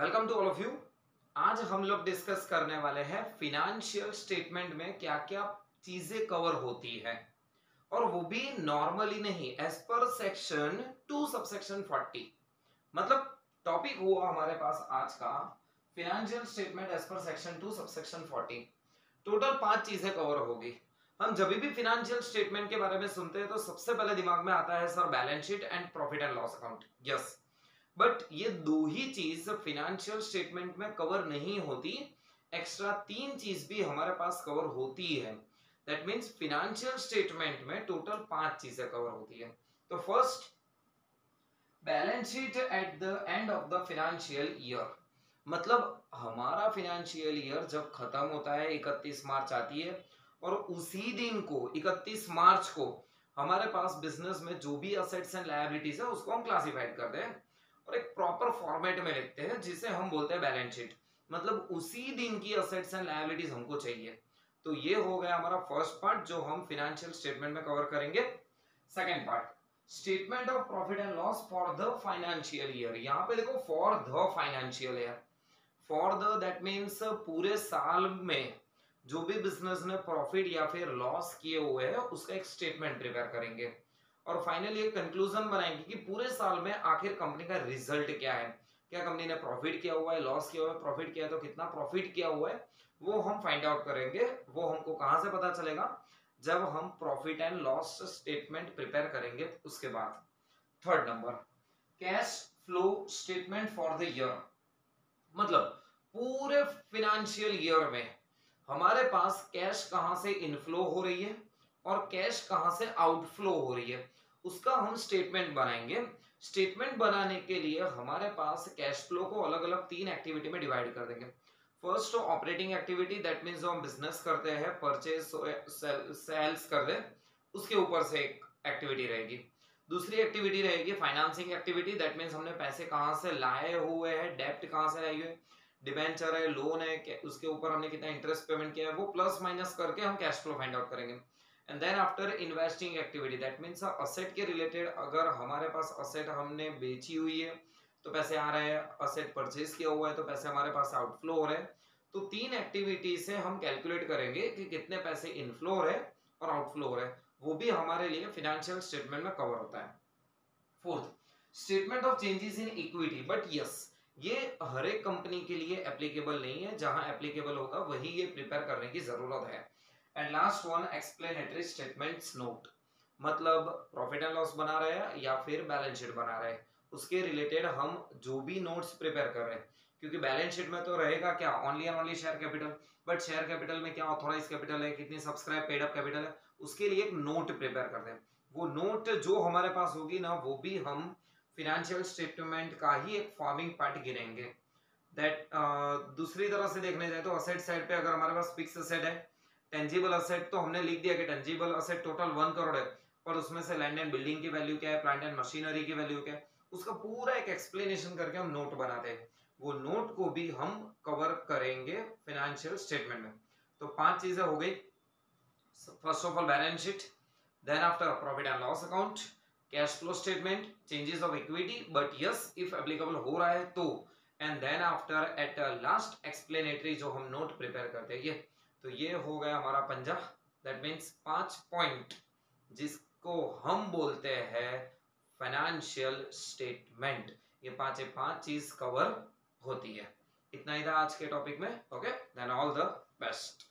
Welcome to all of you. आज हम लोग डिस्कस करने वाले हैं फिनेंशियल स्टेटमेंट में क्या क्या चीजें कवर होती है, और वो भी नॉर्मली नहीं, एज पर सेक्शन 2 सबसेक्शन 40। मतलब टॉपिक हुआ हमारे पास आज का फिनेंशियल स्टेटमेंट एज पर सेक्शन 2 सबसेक्शन 40। टोटल 5 चीजें कवर होगी। हम जब भी फिनेंशियल स्टेटमेंट के बारे में सुनते हैं तो सबसे पहले दिमाग में आता है sir balance sheet and profit and loss account. Yes, but ये दो ही चीज फिनेंशियल स्टेटमेंट में कवर नहीं होती, एक्स्ट्रा 3 चीज भी हमारे पास कवर होती है। दैट मींस फिनेंशियल स्टेटमेंट में टोटल 5 चीजें कवर होती है। तो first, balance sheet at the end of the financial year. मतलब हमारा फिनेंशियल ईयर जब खत्म होता है, 31 मार्च आती है, और उसी दिन को 31 मार्च को हमारे पास बिजनेस में जो भी असेट्स एंड लायबिलिटीज है उसको हम क्लासिफाइड करते हैं और एक प्रॉपर फॉर्मेट में लिखते हैं, जिसे हम बोलते हैं बैलेंस शीट। मतलब उसी दिन की असेट्स एंड लायबिलिटीज हमको चाहिए। तो ये हो गया हमारा फर्स्ट पार्ट जो हम फिनेंशियल स्टेटमेंट में कवर करेंगे। Second part, statement of profit and loss for the financial year. यहाँ पे देखो for the financial year, for the that means पूरे साल में जो भी बिजनेस ने प्रॉफिट या फिर लॉस किए हुए है उसका एक स्टेटमेंट प्रिपेयर करेंगे, और फाइनली एक कंक्लूजन बनाएंगे कि पूरे साल में आखिर कंपनी का रिजल्ट क्या है, क्या कंपनी ने प्रॉफिट किया हुआ है, लॉस किया हुआ है, प्रॉफिट किया है तो कितना प्रॉफिट किया हुआ है, वो हम फाइंड आउट करेंगे। वो हमको कहाँ से पता चलेगा? जब हम profit and loss statement prepare करेंगे उसके बाद। Third number, cash flow statement for the year. मतलब पूरे फिनेंशियल ईयर में हमारे पास कैश कहाँ से इनफ्लो हो रही है और कैश कहाँ से आउटफ्लो हो रही है उसका हम स्टेटमेंट बनाएंगे। स्टेटमेंट बनाने के लिए हमारे पास कैश फ्लो को अलग अलग 3 एक्टिविटी में डिवाइड कर देंगे। First operating activity, that means हम बिजनेस करते हैं, परचेस सेल्स कर दे, उसके ऊपर से एक एक्टिविटी रहेगी। दूसरी एक्टिविटी रहेगी फाइनेंसिंग एक्टिविटी, दैट मीन्स हमने पैसे कहाँ से लाए हुए हैं, डेप्ट कहाँ से लाए हुए, डिबेंचर है, लोन है, उसके ऊपर हमने कितना इंटरेस्ट पेमेंट किया है, वो प्लस माइनस करके हम कैश फ्लो फाइंड आउट करेंगे। And then after investing activity, that means asset के रिलेटेड, अगर हमारे पास असेट हमने बेची हुई है तो पैसे आ रहे हैं, असेट परचेज किया हुआ है तो पैसे हमारे पास आउटफ्लो हो रहे हैं। तो 3 एक्टिविटी से हम कैलकुलेट करेंगे कि कितने पैसे इनफ्लो हो रहे हैं और आउटफ्लो हो रहे हैं। वो भी हमारे लिए फिनेंशियल स्टेटमेंट में कवर होता है। Fourth, statement of changes in equity. But yes, ये हर एक कंपनी के लिए एप्लीकेबल नहीं है, जहाँ एप्लीकेबल होगा वही ये प्रिपेयर करने की जरूरत है। And last one, explanatory statements note. मतलब प्रॉफिट एंड लॉस बना रहे हैं या फिर बैलेंस शीट बना रहे हैं, उसके रिलेटेड हम जो भी नोट्स प्रिपेयर कर रहे हैं, क्योंकि बैलेंस शीट में तो रहेगा क्या, only and only share capital. But share capital में क्या ऑथोराइज कैपिटल है, कितनी सब्सक्राइब पेड अप कैपिटल है, उसके लिए एक नोट प्रिपेयर करते हैं। वो नोट जो हमारे पास होगी ना, वो भी हम फिनेंशियल स्टेटमेंट का ही एक फॉर्मिंग पार्ट गिनेंगे। दूसरी तरह से देखने जाए तो असेट साइड पे अगर हमारे पास फिक्स असेट है, टेंजिबल असेट तो हमने लिख दिया कि टेंजिबल असेट टोटल 1 करोड़ है, पर उसमें से लैंड एंड बिल्डिंग की वैल्यू क्या है, प्लांट एंड मशीनरी की वैल्यू क्या है, उसका पूरा एक एक्सप्लेनेशन करके हम नोट बनाते हैं। वो नोट को भी हम कवर करेंगे फिनेंशियल स्टेटमेंट में। तो 5 चीजें हो गई। First of all balance sheet, then after profit and loss account, cash flow statement, changes of equity, but yes if applicable हो रहा है तो, and then after at last explanatory जो हम नोट प्रिपेयर करते हैं। ये तो ये हो गया हमारा पंजा, दैट मीन्स 5 पॉइंट जिसको हम बोलते हैं फाइनेंशियल स्टेटमेंट। ये 5 चीज कवर होती है। इतना ही था आज के टॉपिक में। Okay, then all the best.